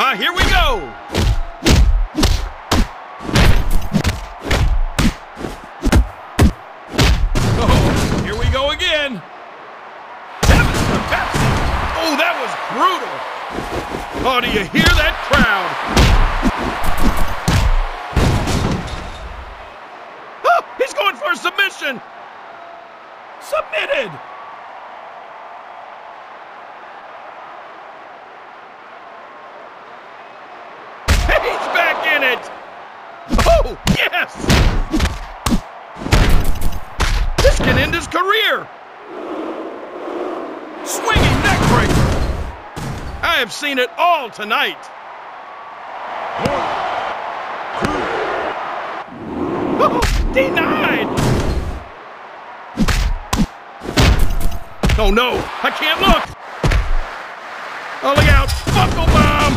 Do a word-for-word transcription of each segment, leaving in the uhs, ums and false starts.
Ah, uh, here we go! Oh, here we go again! Heavens for Pepsi! Oh, that was brutal! Oh, do you hear that crowd? Oh, he's going for a submission! Submitted! Oh, yes! This can end his career! Swinging neckbreaker! I have seen it all tonight! One, two. Oh, denied! Oh, no! I can't look! Oh, look out! Buckle bomb!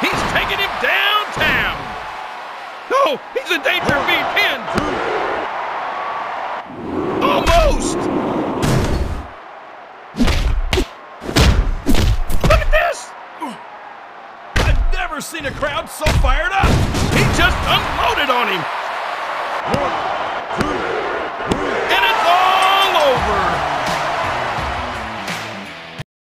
He's taking him downtown! No! He's in danger of being pinned! Almost! Look at this! I've never seen a crowd so fired up! He just unloaded on him!